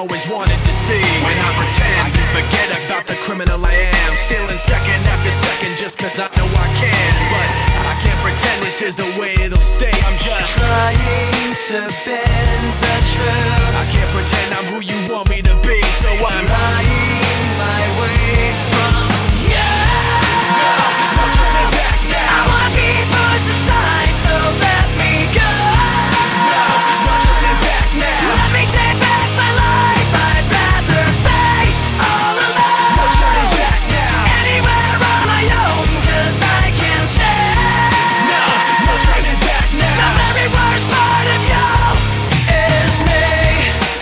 always wanted to see. When I pretend, I can forget about the criminal I am, stealing second after second just cause I know I can. But I can't pretend this is the way it'll stay. I'm just trying to bend the truth. I can't pretend I'm who you want me to be, so I'm lying my way from you. No, no turning back now. I want people to sign, so let me go. No, no turning back now. Let me take back my life. I'd rather pay all alone. No turning back now. Anywhere on my own, cause I can say no, no turning back now. The very worst part of you is me.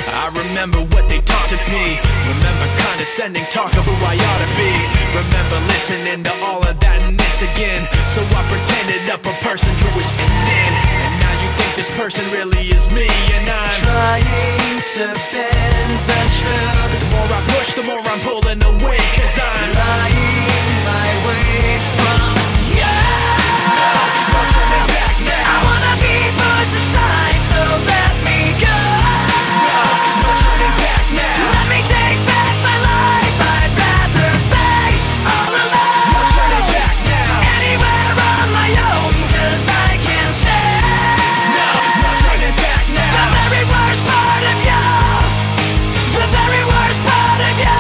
I remember what they taught to me. Remember condescending talk of who I ought to be. Remember listening to all of that and this again. So I pretended up a person who was fitting in. And now you think this person really is me, and I'm trying to bend the truth. The more I push, the more I'm pulling away, cause I'm lying my way from you. No, no turning back now. I wanna be pushed aside, so let me go. No, no turning back now. Let me take back my life. I'd rather pay all alone. No turning back now. Anywhere on my own, cause I can say no, no turning back now. The very worst part of you, the very worst part of you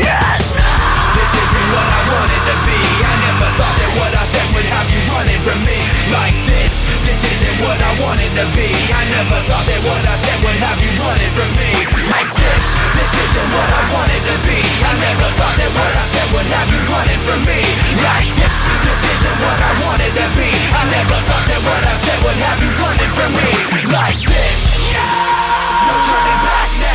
is now. This isn't what I wanted to be. I never thought that what I said would have you running from me like this. This isn't what I wanted to be. I never thought that what I said would have you running from me like this. This isn't what I wanted to be. I never thought that what I said would have you running from me like this. This isn't what I wanted to be. I never thought that what I said would have you running from me like this. No turning back now.